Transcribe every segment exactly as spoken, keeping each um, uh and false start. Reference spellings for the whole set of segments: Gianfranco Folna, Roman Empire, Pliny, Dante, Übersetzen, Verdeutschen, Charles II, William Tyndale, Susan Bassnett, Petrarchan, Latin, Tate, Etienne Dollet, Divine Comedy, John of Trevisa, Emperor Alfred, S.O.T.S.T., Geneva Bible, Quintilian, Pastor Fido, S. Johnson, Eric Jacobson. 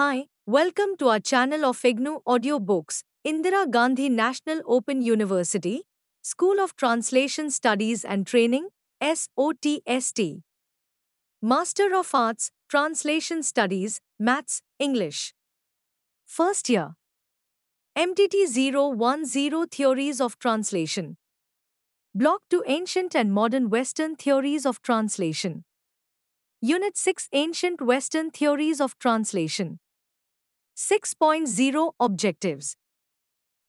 Hi, welcome to our channel of I G N U Audiobooks, Indira Gandhi National Open University, School of Translation Studies and Training, S O T S T. Master of Arts, Translation Studies, Maths, English. First Year. M T T zero one zero Theories of Translation. Block to Ancient and Modern Western Theories of Translation. Unit six Ancient Western Theories of Translation. six point zero Objectives.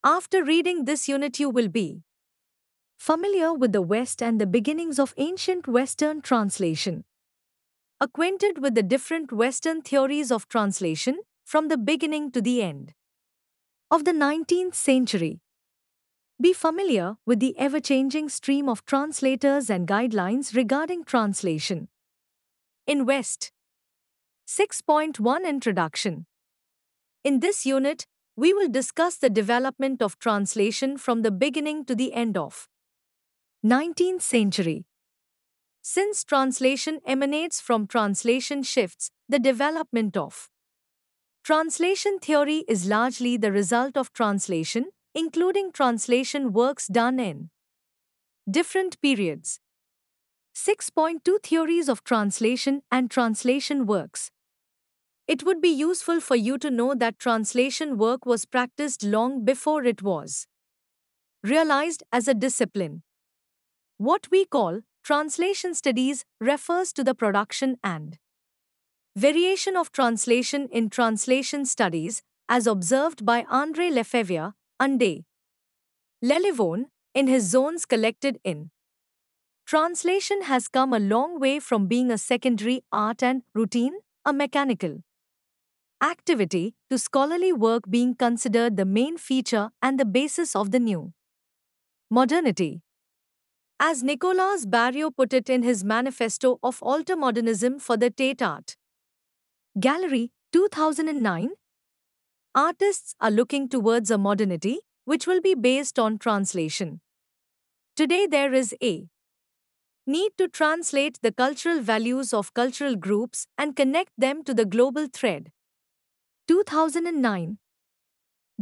After reading this unit you will be familiar with the West and the beginnings of ancient Western translation, acquainted with the different Western theories of translation from the beginning to the end of the nineteenth century. Be familiar with the ever-changing stream of translators and guidelines regarding translation in West. six point one Introduction. In this unit, we will discuss the development of translation from the beginning to the end of nineteenth century. Since translation emanates from translation shifts, the development of translation theory is largely the result of translation, including translation works done in different periods. six point two Theories of Translation and Translation Works. It would be useful for you to know that translation work was practiced long before it was realized as a discipline. What we call translation studies refers to the production and variation of translation in translation studies, as observed by André Lefevre, André Lelivon, in his zones collected in. Translation has come a long way from being a secondary art and routine, a mechanical activity, to scholarly work being considered the main feature and the basis of the new modernity. As Nicolas Barrio put it in his Manifesto of Alter Modernism for the Tate Art Gallery, two thousand nine, artists are looking towards a modernity which will be based on translation. Today there is a need to translate the cultural values of cultural groups and connect them to the global thread. two thousand nine.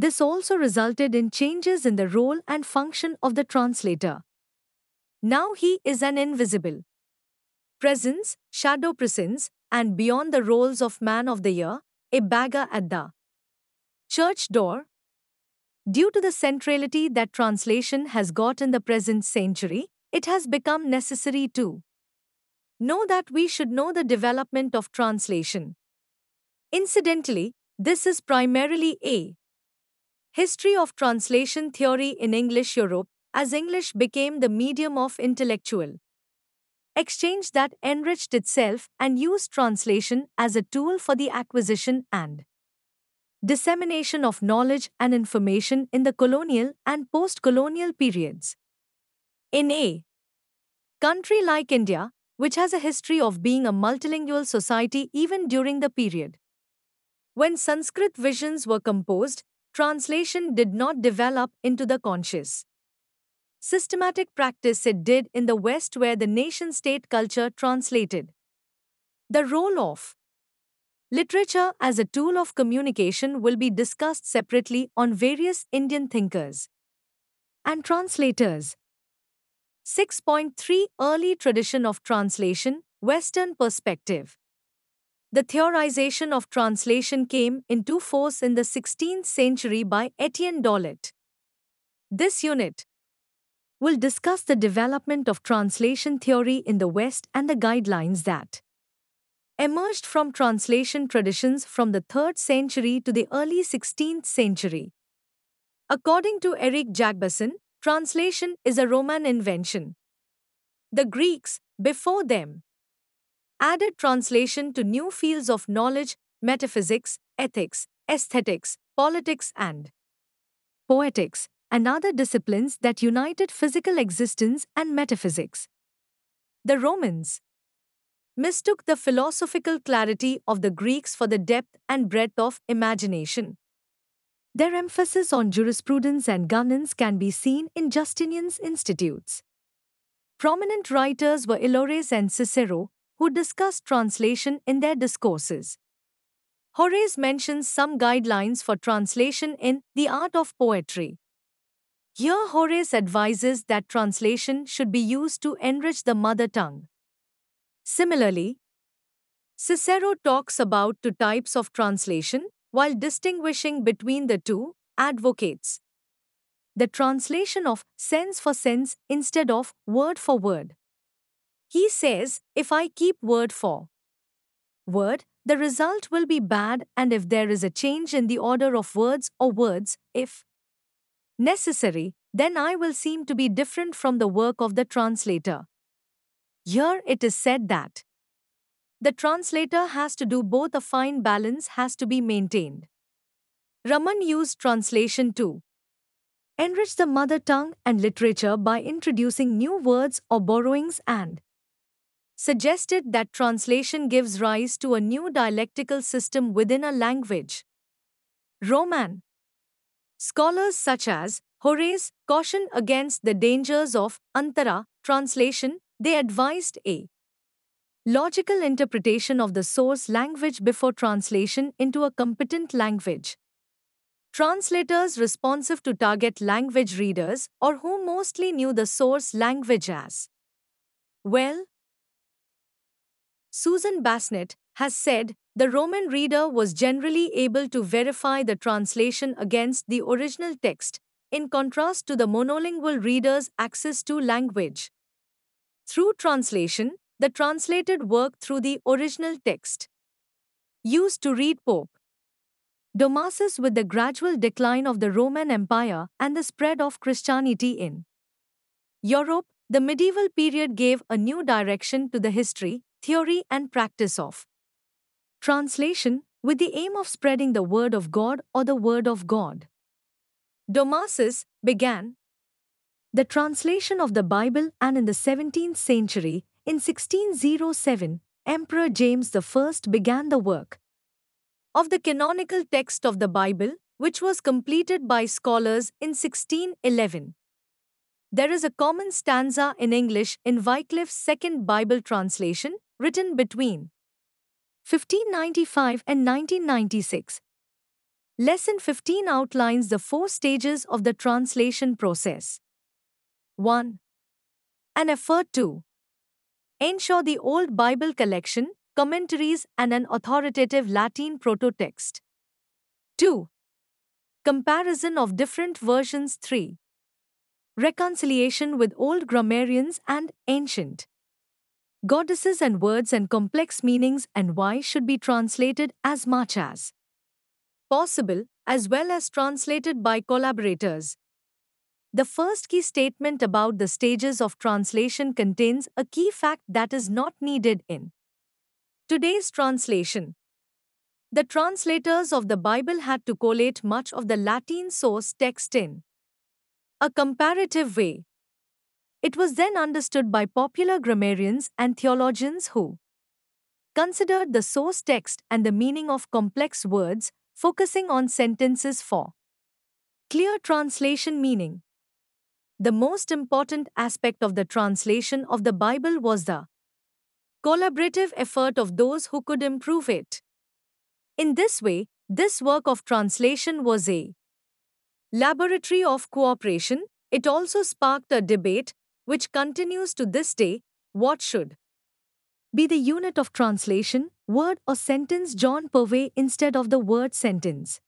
This also resulted in changes in the role and function of the translator. Now he is an invisible presence, shadow presence, and beyond the roles of man of the year, a beggar at the church door. Due to the centrality that translation has got in the present century, it has become necessary to know that we should know the development of translation. Incidentally, this is primarily a history of translation theory in English Europe, as English became the medium of intellectual exchange that enriched itself and used translation as a tool for the acquisition and dissemination of knowledge and information in the colonial and post-colonial periods. In a country like India, which has a history of being a multilingual society even during the period when Sanskrit visions were composed, translation did not develop into the conscious, systematic practice it did in the West, where the nation-state culture translated the role of literature as a tool of communication will be discussed separately on various Indian thinkers and translators. six point three Early Tradition of Translation, Western Perspective. The theorization of translation came into force in the sixteenth century by Etienne Dollet. This unit will discuss the development of translation theory in the West and the guidelines that emerged from translation traditions from the third century to the early sixteenth century. According to Eric Jacobson, translation is a Roman invention. The Greeks, before them, added translation to new fields of knowledge, metaphysics, ethics, aesthetics, politics and poetics, and other disciplines that united physical existence and metaphysics. The Romans mistook the philosophical clarity of the Greeks for the depth and breadth of imagination. Their emphasis on jurisprudence and governance can be seen in Justinian's Institutes. Prominent writers were Horace and Cicero, who discussed translation in their discourses. Horace mentions some guidelines for translation in The Art of Poetry. Here Horace advises that translation should be used to enrich the mother tongue. Similarly, Cicero talks about two types of translation, while distinguishing between the two, advocates the translation of sense for sense instead of word for word. He says, if I keep word for word, the result will be bad, and if there is a change in the order of words or words, if necessary, then I will seem to be different from the work of the translator. Here it is said that the translator has to do both, a fine balance has to be maintained. Raman used translation to enrich the mother tongue and literature by introducing new words or borrowings, and suggested that translation gives rise to a new dialectical system within a language. Roman scholars such as Horace caution against the dangers of antara translation. They advised a logical interpretation of the source language before translation into a competent language. Translators responsive to target language readers, or who mostly knew the source language as well, Susan Bassnett has said, the Roman reader was generally able to verify the translation against the original text, in contrast to the monolingual reader's access to language through translation, the translated work through the original text. Used to read Pope Damasus with the gradual decline of the Roman Empire and the spread of Christianity in Europe, the medieval period gave a new direction to the history, theory and practice of translation, with the aim of spreading the word of God or the word of God. Damasus began the translation of the Bible, and in the seventeenth century, in sixteen oh seven, Emperor James the First began the work of the canonical text of the Bible, which was completed by scholars in sixteen eleven. There is a common stanza in English in Wycliffe's second Bible translation, written between fifteen ninety-five and nineteen ninety-six. Lesson fifteen outlines the four stages of the translation process. one. An effort to ensure the Old Bible collection, commentaries and an authoritative Latin prototext. two. Comparison of different versions. three. Reconciliation with old grammarians and ancient goddesses and words and complex meanings and why should be translated as much as possible, as well as translated by collaborators. The first key statement about the stages of translation contains a key fact that is not needed in today's translation. The translators of the Bible had to collate much of the Latin source text in a comparative way. It was then understood by popular grammarians and theologians who considered the source text and the meaning of complex words, focusing on sentences for clear translation meaning. The most important aspect of the translation of the Bible was the collaborative effort of those who could improve it. In this way, this work of translation was a laboratory of cooperation. It also sparked a debate, which continues to this day, what should be the unit of translation, word or sentence, John Purvey instead of the word sentence.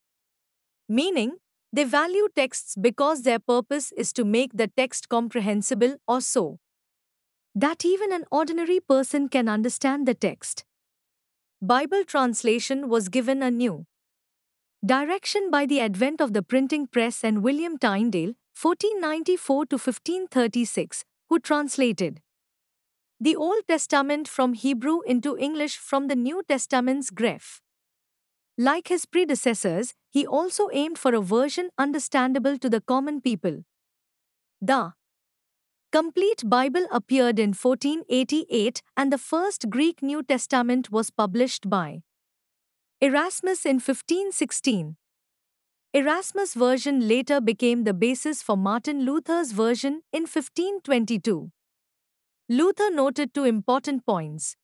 Meaning, they value texts because their purpose is to make the text comprehensible or so that even an ordinary person can understand the text. Bible translation was given a new direction by the advent of the printing press and William Tyndale, fourteen ninety-four to fifteen thirty-six, who translated the Old Testament from Hebrew into English from the New Testament's Greek. Like his predecessors, he also aimed for a version understandable to the common people. The complete Bible appeared in fourteen eighty-eight, and the first Greek New Testament was published by Erasmus in fifteen sixteen. Erasmus' version later became the basis for Martin Luther's version in fifteen twenty-two. Luther noted two important points.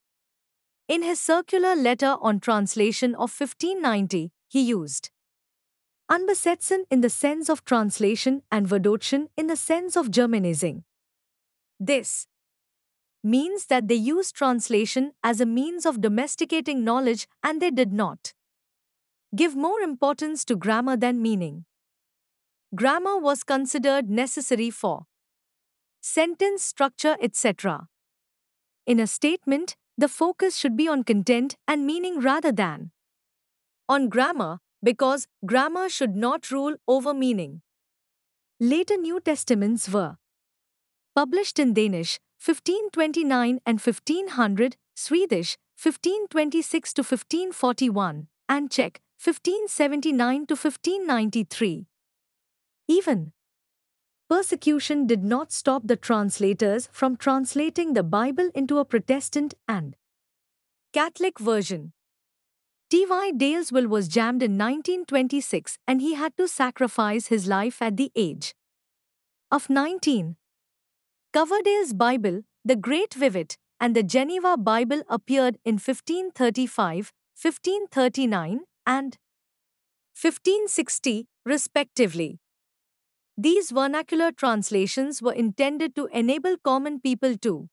In his circular letter on translation of fifteen ninety, he used Übersetzen in the sense of translation and Verdeutschen in the sense of Germanizing. This means that they used translation as a means of domesticating knowledge and they did not give more importance to grammar than meaning. Grammar was considered necessary for sentence structure, et cetera. In a statement, the focus should be on content and meaning rather than on grammar, because grammar should not rule over meaning. Later New Testaments were published in Danish, fifteen twenty-nine and fifteen hundred, Swedish, fifteen twenty-six to fifteen forty-one, and Czech, fifteen seventy-nine to fifteen ninety-three. Even persecution did not stop the translators from translating the Bible into a Protestant and Catholic version. T Y Dale's will was jammed in nineteen twenty-six and he had to sacrifice his life at the age of nineteen. Coverdale's Bible, the Great Vivet, and the Geneva Bible appeared in fifteen thirty-five, fifteen thirty-nine, and fifteen sixty, respectively. These vernacular translations were intended to enable common people to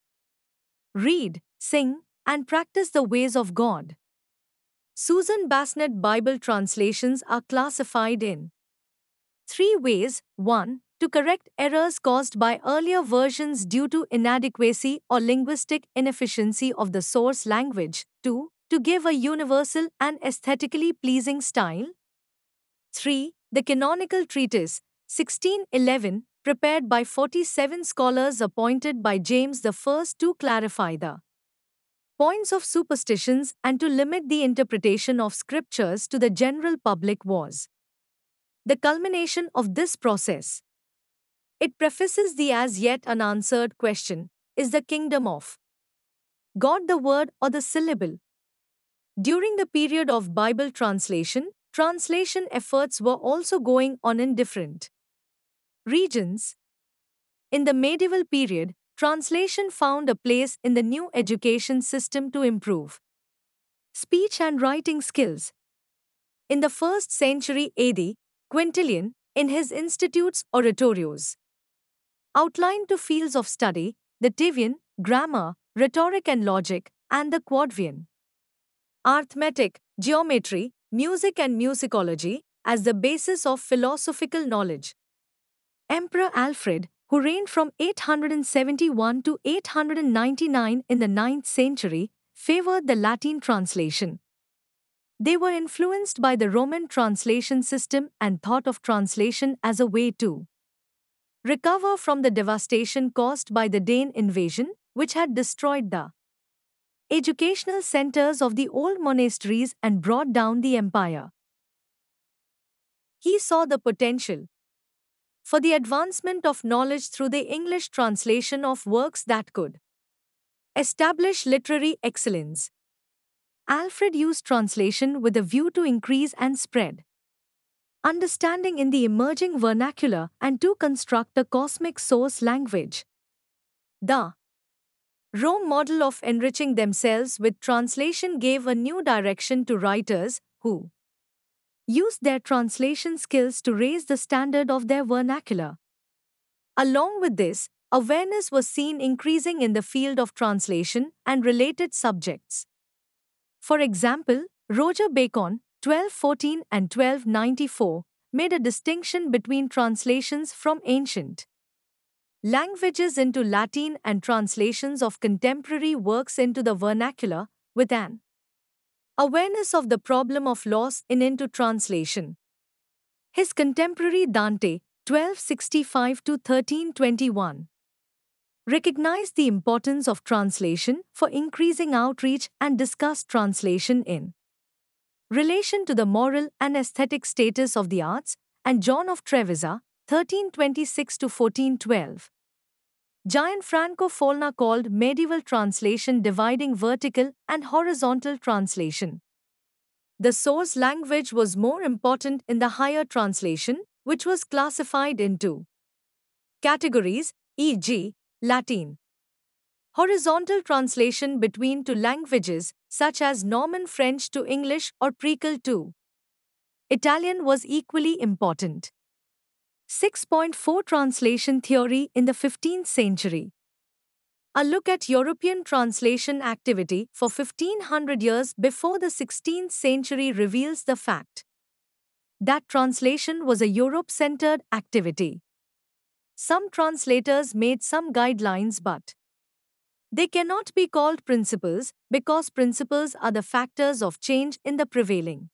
read, sing, and practice the ways of God. Susan Bassnett Bible translations are classified in three ways. one. To correct errors caused by earlier versions due to inadequacy or linguistic inefficiency of the source language. two. To give a universal and aesthetically pleasing style. three. The canonical treatise, sixteen eleven, prepared by forty-seven scholars appointed by James the First to clarify the points of superstitions and to limit the interpretation of scriptures to the general public, was the culmination of this process. It prefaces the as yet unanswered question, is the kingdom of God the word or the syllable? During the period of Bible translation, translation efforts were also going on in different regions. In the medieval period, translation found a place in the new education system to improve speech and writing skills. In the first century A D, Quintilian, in his Institutes Oratorius, outlined two fields of study, the Trivium, grammar, rhetoric and logic, and the Quadrivium, arithmetic, geometry, music and musicology, as the basis of philosophical knowledge. Emperor Alfred, who reigned from eight hundred seventy-one to eight hundred ninety-nine in the ninth century, favored the Latin translation. They were influenced by the Roman translation system and thought of translation as a way to recover from the devastation caused by the Dane invasion, which had destroyed the educational centers of the old monasteries and brought down the empire. He saw the potential for the advancement of knowledge through the English translation of works that could establish literary excellence. Alfred used translation with a view to increase and spread understanding in the emerging vernacular and to construct a cosmic source language. The Rome model of enriching themselves with translation gave a new direction to writers who used their translation skills to raise the standard of their vernacular. Along with this, awareness was seen increasing in the field of translation and related subjects. For example, Roger Bacon, twelve fourteen and twelve ninety-four, made a distinction between translations from ancient languages into Latin and translations of contemporary works into the vernacular, with an awareness of the problem of loss in into translation. His contemporary Dante, twelve sixty-five to thirteen twenty-one, recognized the importance of translation for increasing outreach and discussed translation in relation to the moral and aesthetic status of the arts, and John of Trevisa, thirteen twenty-six to fourteen twelve. Gianfranco Folna called medieval translation dividing vertical and horizontal translation. The source language was more important in the higher translation, which was classified into categories, for example, Latin. Horizontal translation between two languages, such as Norman French to English or Prequel to Italian was equally important. six point four Translation Theory in the fifteenth century. A look at European translation activity for fifteen hundred years before the sixteenth century reveals the fact that translation was a Europe-centered activity. Some translators made some guidelines, but they cannot be called principles because principles are the factors of change in the prevailing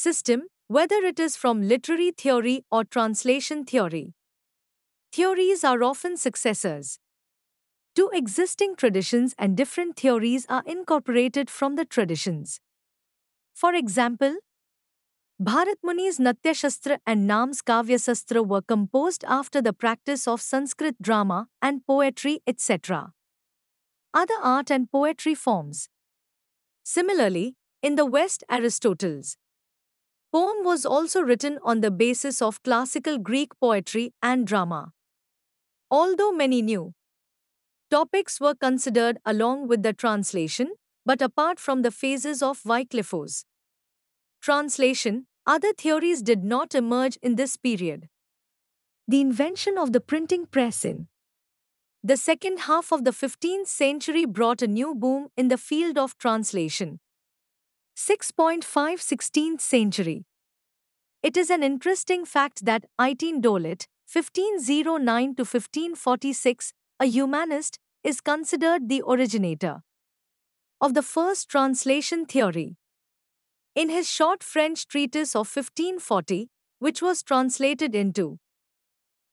system, whether it is from literary theory or translation theory. Theories are often successors to existing traditions, and different theories are incorporated from the traditions. For example, Bharatmuni's Natyashastra and Nam's Kavyasastra were composed after the practice of Sanskrit drama and poetry, et cetera. Other art and poetry forms. Similarly, in the West, Aristotle's poem was also written on the basis of classical Greek poetry and drama. Although many new topics were considered along with the translation, but apart from the phases of Wycliffe's translation, other theories did not emerge in this period. The invention of the printing press in the second half of the fifteenth century brought a new boom in the field of translation. six point five sixteenth century. It is an interesting fact that Etienne Dollet, fifteen oh nine to fifteen forty-six, a humanist, is considered the originator of the first translation theory. In his short French treatise of fifteen forty, which was translated into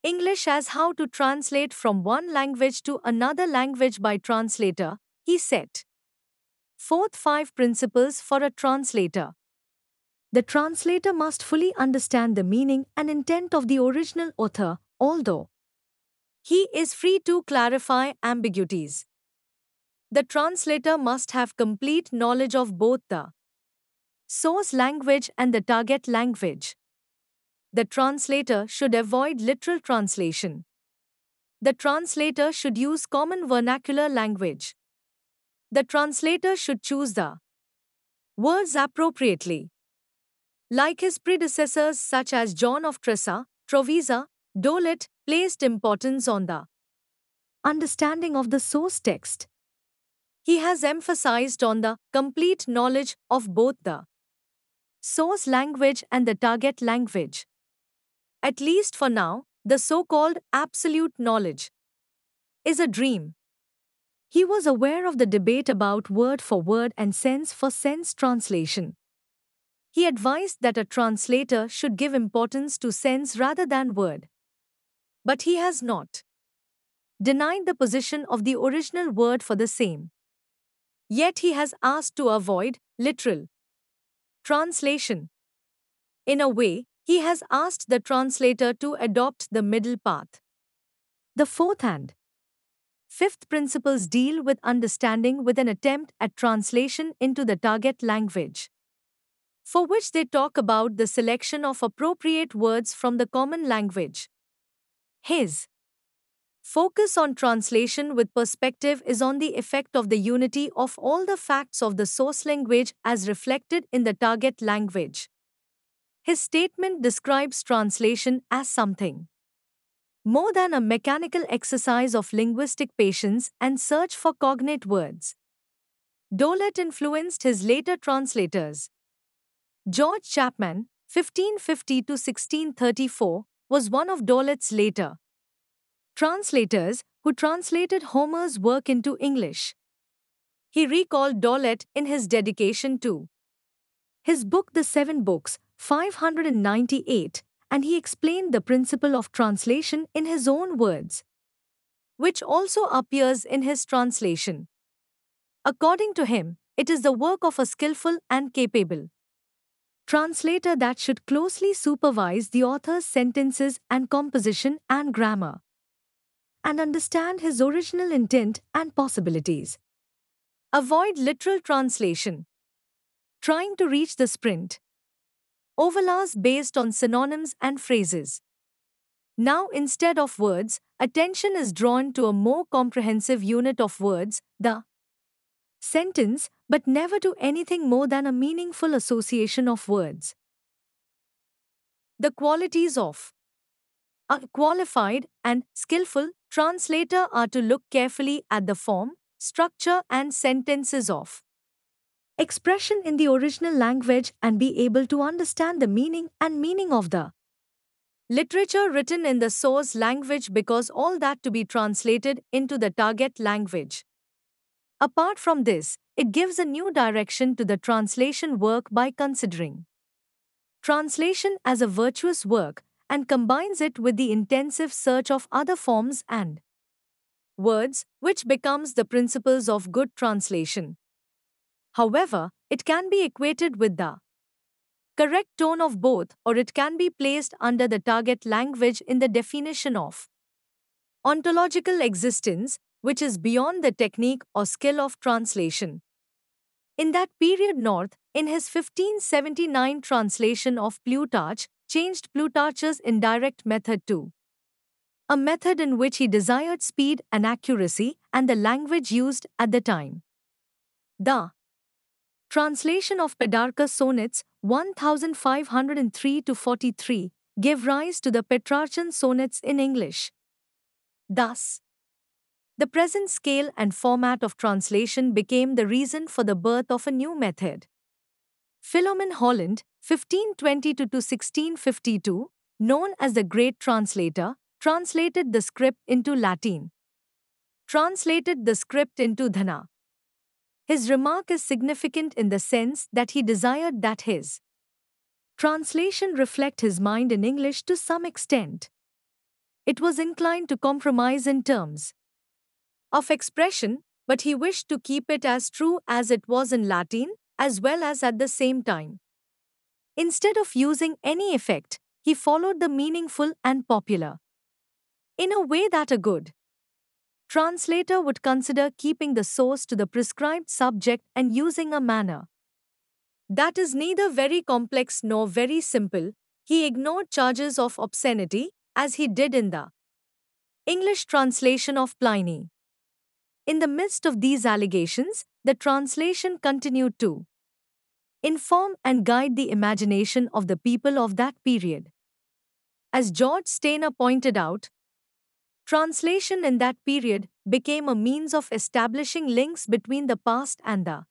English as How to Translate from One Language to Another Language by Translator, he set forth five principles for a translator. The translator must fully understand the meaning and intent of the original author, although he is free to clarify ambiguities. The translator must have complete knowledge of both the source language and the target language. The translator should avoid literal translation. The translator should use common vernacular language. The translator should choose the words appropriately. Like his predecessors such as John of Trevisa, Dollet placed importance on the understanding of the source text. He has emphasized on the complete knowledge of both the source language and the target language. At least for now, the so-called absolute knowledge is a dream. He was aware of the debate about word-for-word and sense-for-sense translation. He advised that a translator should give importance to sense rather than word. But he has not denied the position of the original word for the same. Yet he has asked to avoid literal translation. In a way, he has asked the translator to adopt the middle path. The fourth and fifth principles deal with understanding with an attempt at translation into the target language, for which they talk about the selection of appropriate words from the common language. His focus on translation with perspective is on the effect of the unity of all the facts of the source language as reflected in the target language. His statement describes translation as something more than a mechanical exercise of linguistic patience and search for cognate words. Dollet influenced his later translators. George Chapman, fifteen fifty to sixteen thirty-four, was one of Dollet's later translators who translated Homer's work into English. He recalled Dollet in his dedication to his book The Seven Books, five hundred ninety-eight, and he explained the principle of translation in his own words, which also appears in his translation. According to him, it is the work of a skillful and capable translator that should closely supervise the author's sentences and composition and grammar, and understand his original intent and possibilities. Avoid literal translation. Trying to reach the sprint overlays based on synonyms and phrases. Now, instead of words, attention is drawn to a more comprehensive unit of words, the sentence, but never to anything more than a meaningful association of words. The qualities of a qualified and skillful translator are to look carefully at the form, structure and sentences of expression in the original language and be able to understand the meaning and meaning of the literature written in the source language, because all that to be translated into the target language. Apart from this, it gives a new direction to the translation work by considering translation as a virtuous work and combines it with the intensive search of other forms and words, which becomes the principles of good translation. However, it can be equated with the correct tone of both, or it can be placed under the target language in the definition of ontological existence, which is beyond the technique or skill of translation. In that period, North, in his fifteen seventy-nine translation of Plutarch, changed Plutarch's indirect method to a method in which he desired speed and accuracy and the language used at the time. The translation of Petrarch's sonnets fifteen oh three to forty-three gave rise to the Petrarchan sonnets in English. Thus, the present scale and format of translation became the reason for the birth of a new method. Philemon Holland, fifteen twenty-two to sixteen fifty-two, known as the Great Translator, translated the script into Latin. Translated the script into Dhana. His remark is significant in the sense that he desired that his translation reflect his mind in English to some extent. It was inclined to compromise in terms of expression, but he wished to keep it as true as it was in Latin, as well as at the same time. Instead of using any effect, he followed the meaningful and popular in a way that a good translator would consider, keeping the source to the prescribed subject and using a manner that is neither very complex nor very simple. He ignored charges of obscenity, as he did in the English translation of Pliny. In the midst of these allegations, the translation continued to inform and guide the imagination of the people of that period. As George Steiner pointed out, translation in that period became a means of establishing links between the past and the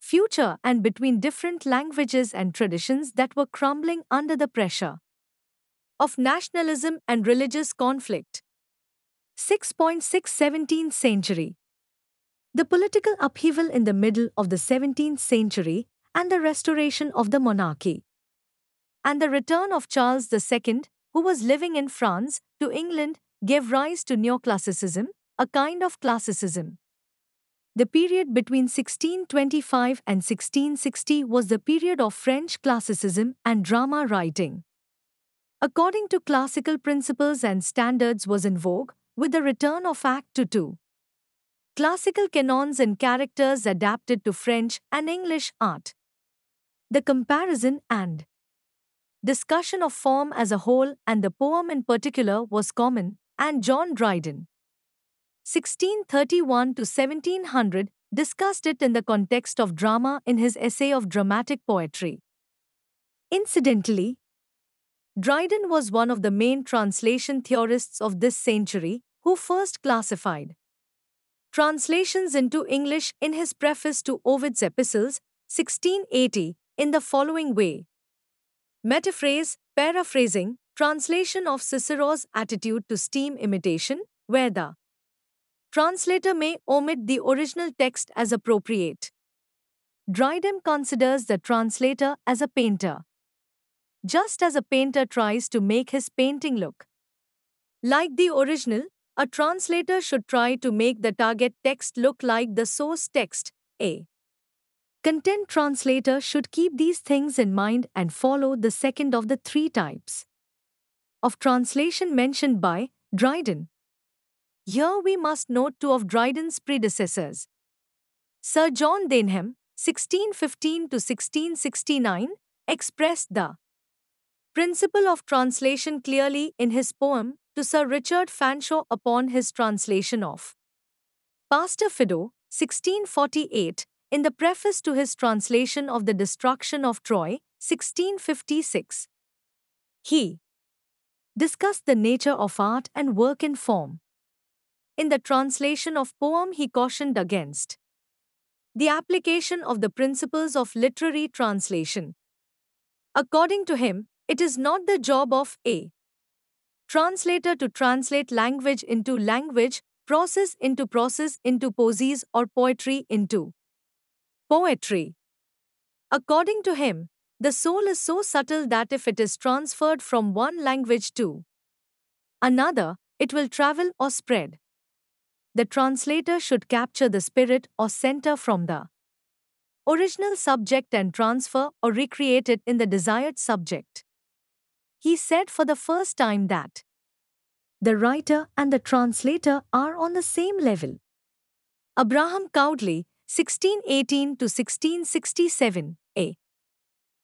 future and between different languages and traditions that were crumbling under the pressure of nationalism and religious conflict. six point six seventeenth century. The political upheaval in the middle of the seventeenth century and the restoration of the monarchy and the return of Charles the Second, who was living in France, to England, gave rise to neoclassicism, a kind of classicism. The period between sixteen twenty-five and sixteen sixty was the period of French classicism and drama writing, according to classical principles and standards, was in vogue, with the return of Act two. Classical canons and characters adapted to French and English art. The comparison and discussion of form as a whole and the poem in particular was common, and John Dryden, sixteen thirty-one to seventeen hundred, discussed it in the context of drama in his essay of dramatic poetry. Incidentally, Dryden was one of the main translation theorists of this century, who first classified translations into English in his preface to Ovid's Epistles, sixteen eighty, in the following way. Metaphrase, paraphrasing, translation of Cicero's attitude to steam imitation, where the translator may omit the original text as appropriate. Dryden considers the translator as a painter. Just as a painter tries to make his painting look like the original, a translator should try to make the target text look like the source text. A content translator should keep these things in mind and follow the second of the three types of translation mentioned by Dryden. Here we must note two of Dryden's predecessors. Sir John Denham, sixteen fifteen to sixteen sixty-nine, expressed the principle of translation clearly in his poem to Sir Richard Fanshawe upon his translation of Pastor Fido, sixteen forty-eight, in the preface to his translation of The Destruction of Troy, sixteen fifty-six. He discussed the nature of art and work in form. In the translation of poem he cautioned against the application of the principles of literary translation. According to him, it is not the job of a translator to translate language into language, process into process into poesies, or poetry into poetry. According to him, the soul is so subtle that if it is transferred from one language to another, it will travel or spread. The translator should capture the spirit or center from the original subject and transfer or recreate it in the desired subject. He said for the first time that the writer and the translator are on the same level. Abraham Cowley, sixteen eighteen to sixteen sixty-seven, a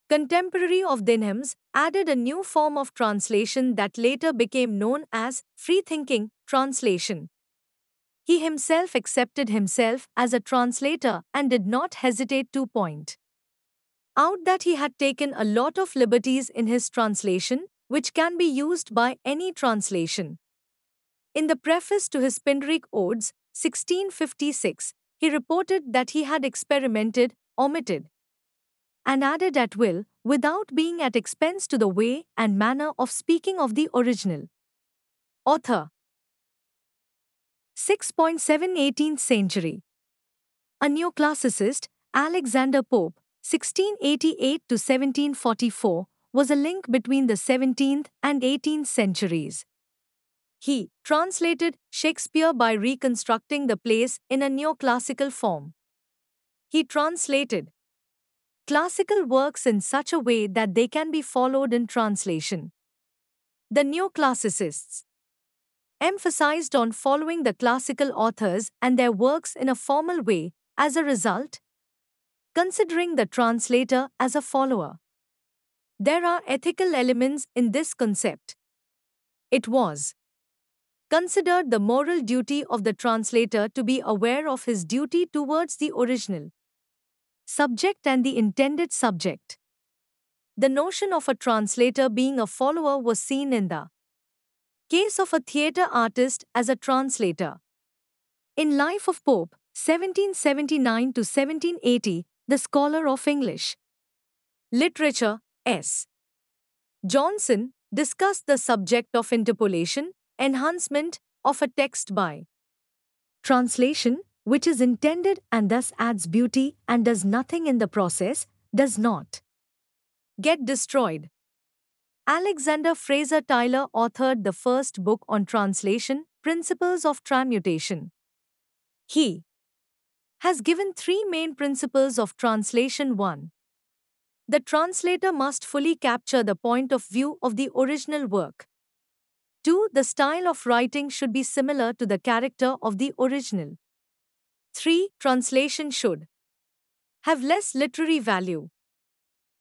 contemporary of Denham's, added a new form of translation that later became known as free-thinking translation. He himself accepted himself as a translator and did not hesitate to point out that he had taken a lot of liberties in his translation, which can be used by any translation. In the preface to his Pindaric Odes, sixteen fifty-six, he reported that he had experimented, omitted, and added at will, without being at expense to the way and manner of speaking of the original author. six point seven eighteenth century. A neoclassicist, Alexander Pope, sixteen eighty-eight to seventeen forty-four, was a link between the seventeenth and eighteenth centuries. He translated Shakespeare by reconstructing the plays in a neoclassical form. He translated classical works in such a way that they can be followed in translation. The neoclassicists emphasized on following the classical authors and their works in a formal way, as a result, considering the translator as a follower. There are ethical elements in this concept. It was considered the moral duty of the translator to be aware of his duty towards the original subject and the intended subject. The notion of a translator being a follower was seen in the case of a theatre artist as a translator. In Life of Pope, seventeen seventy-nine to seventeen eighty, the scholar of English literature, S. Johnson, discussed the subject of interpolation, enhancement, of a text by translation, which is intended and thus adds beauty and does nothing in the process, does not get destroyed. Alexander Fraser Tyler authored the first book on translation, Principles of Transmutation. He has given three main principles of translation. one. The translator must fully capture the point of view of the original work. two. The style of writing should be similar to the character of the original. three. Translation should have less literary value.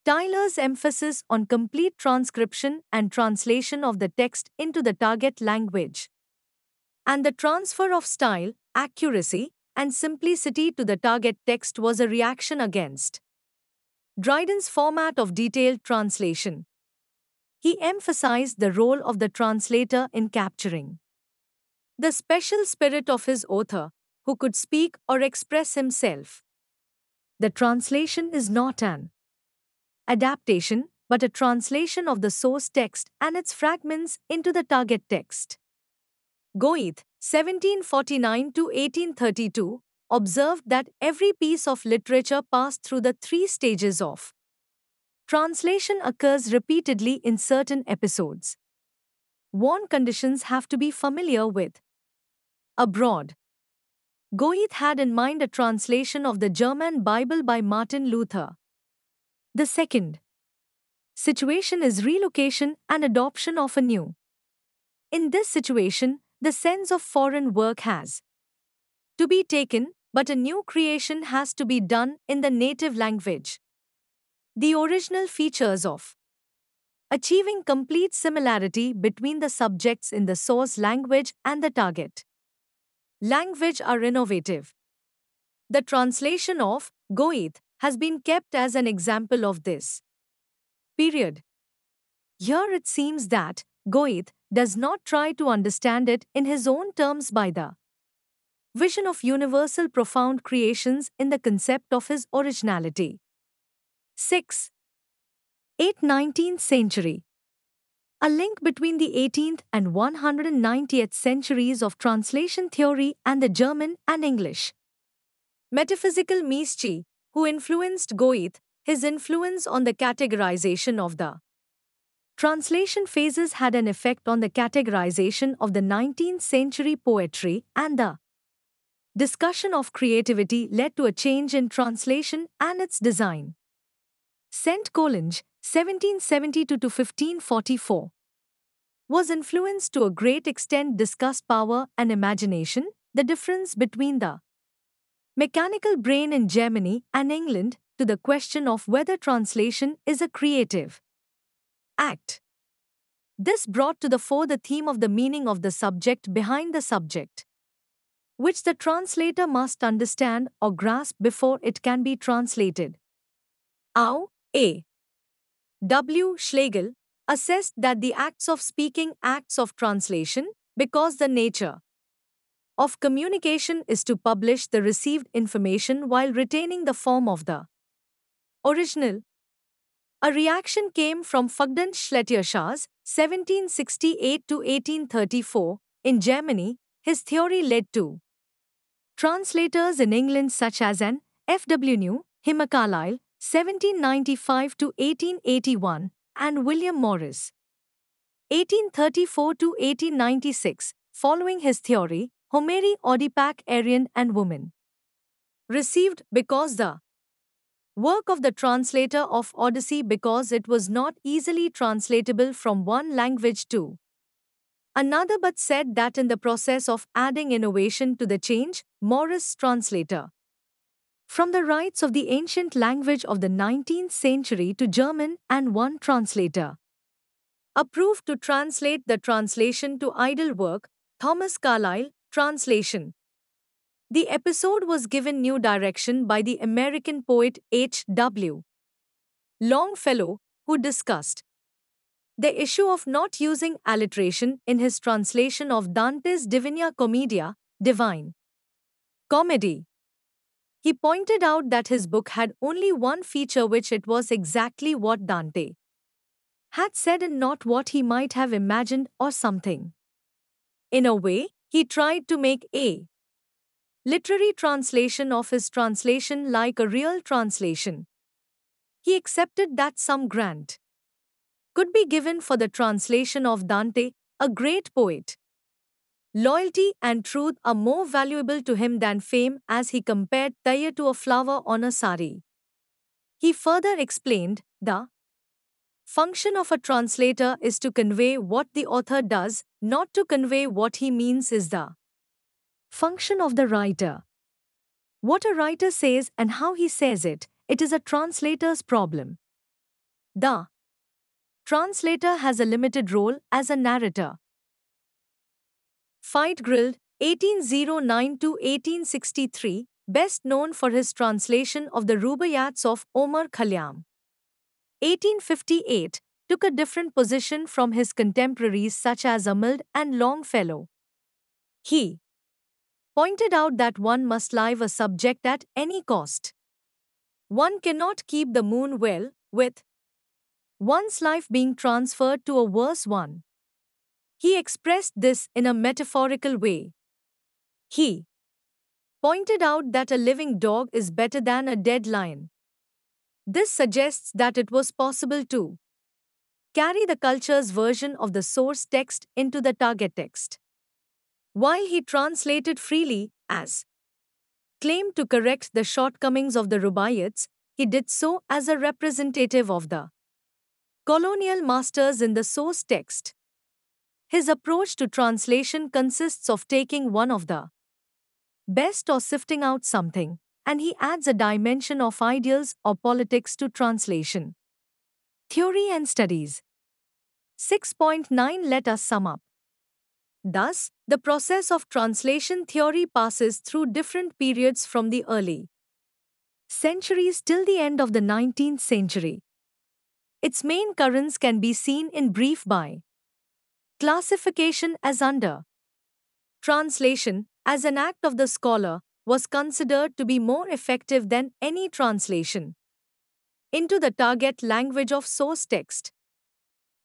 Tyler's emphasis on complete transcription and translation of the text into the target language, and the transfer of style, accuracy, and simplicity to the target text was a reaction against Dryden's format of detailed translation. He emphasized the role of the translator in capturing the special spirit of his author, who could speak or express himself. The translation is not an adaptation, but a translation of the source text and its fragments into the target text. Goethe, seventeen forty-nine to eighteen thirty-two, observed that every piece of literature passed through the three stages of translation occurs repeatedly in certain episodes. Worn conditions have to be familiar with abroad. Goethe had in mind a translation of the German Bible by Martin Luther. The second situation is relocation and adoption of a new. In this situation, the sense of foreign work has to be taken, but a new creation has to be done in the native language. The original features of achieving complete similarity between the subjects in the source language and the target language are innovative. The translation of Goethe has been kept as an example of this. Period. Here it seems that Goethe does not try to understand it in his own terms by the vision of universal profound creations in the concept of his originality. six. eighth nineteenth century. A link between the eighteenth and one hundred ninetieth centuries of translation theory and the German and English. Metaphysical Mieschi, who influenced Goethe, his influence on the categorization of the translation phases had an effect on the categorization of the nineteenth century poetry, and the discussion of creativity led to a change in translation and its design. Saint Collinge, seventeen seventy-two to fifteen forty-four, was influenced to a great extent discussed power and imagination, the difference between the mechanical brain in Germany and England, to the question of whether translation is a creative act. This brought to the fore the theme of the meaning of the subject behind the subject, which the translator must understand or grasp before it can be translated. Au, A. W. Schlegel assessed that the acts of speaking acts of translation because the nature of communication is to publish the received information while retaining the form of the original. A reaction came from Fugden Schleierschas, seventeen sixty-eight to eighteen thirty-four, in Germany. His theory led to translators in England such as an F W New, Himakalayl, seventeen ninety-five to eighteen eighty-one, and William Morris, eighteen thirty-four to eighteen ninety-six. Following his theory, Homeri, Odipak, Arian and Woman received because the work of the translator of Odyssey, because it was not easily translatable from one language to another, but said that in the process of adding innovation to the change, Morris translator from the rights of the ancient language of the nineteenth century to German and one translator approved to translate the translation to idle work, Thomas Carlyle, translation. The episode was given new direction by the American poet H W Longfellow, who discussed the issue of not using alliteration in his translation of Dante's Divina Commedia, Divine Comedy. He pointed out that his book had only one feature, which it was exactly what Dante had said and not what he might have imagined or something. In a way, he tried to make a literary translation of his translation like a real translation. He accepted that some grant could be given for the translation of Dante, a great poet. Loyalty and truth are more valuable to him than fame, as he compared Taya to a flower on a sari. He further explained, the function of a translator is to convey what the author does, not to convey what he means is the function of the writer. What a writer says and how he says it, it is a translator's problem. The translator has a limited role as a narrator. Feitgrild, eighteen oh nine to eighteen sixty-three, best known for his translation of the Rubaiyats of Omar Khayyam, eighteen fifty-eight, took a different position from his contemporaries such as Amild and Longfellow. He pointed out that one must live a subject at any cost. One cannot keep the moon well, with one's life being transferred to a worse one. He expressed this in a metaphorical way. He pointed out that a living dog is better than a dead lion. This suggests that it was possible to carry the culture's version of the source text into the target text. While he translated freely, as claimed to correct the shortcomings of the Rubaiyats, he did so as a representative of the colonial masters in the source text. His approach to translation consists of taking one of the best or sifting out something, and he adds a dimension of ideals or politics to translation theory and studies. six point nine Let us sum up. Thus, the process of translation theory passes through different periods from the early centuries till the end of the nineteenth century. Its main currents can be seen in brief by classification as under. Translation, as an act of the scholar, was considered to be more effective than any translation into the target language of source text.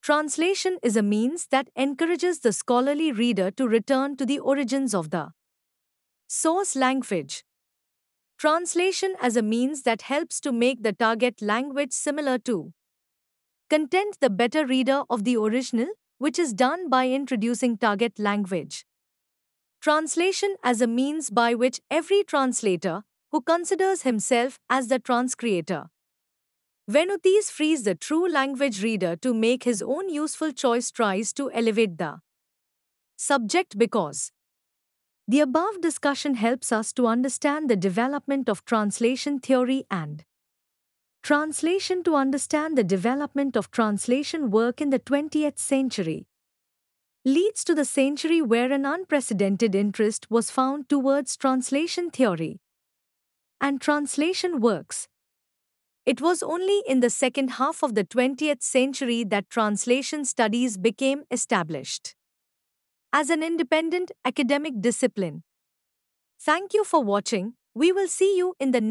Translation is a means that encourages the scholarly reader to return to the origins of the source language. Translation as a means that helps to make the target language similar to content the better reader of the original, which is done by introducing target language. Translation as a means by which every translator, who considers himself as the transcreator, Venutis frees the true language reader to make his own useful choice, tries to elevate the subject because the above discussion helps us to understand the development of translation theory and translation to understand the development of translation work in the twentieth century. Leads to the century where an unprecedented interest was found towards translation theory and translation works. It was only in the second half of the twentieth century that translation studies became established as an independent academic discipline. Thank you for watching. We will see you in the next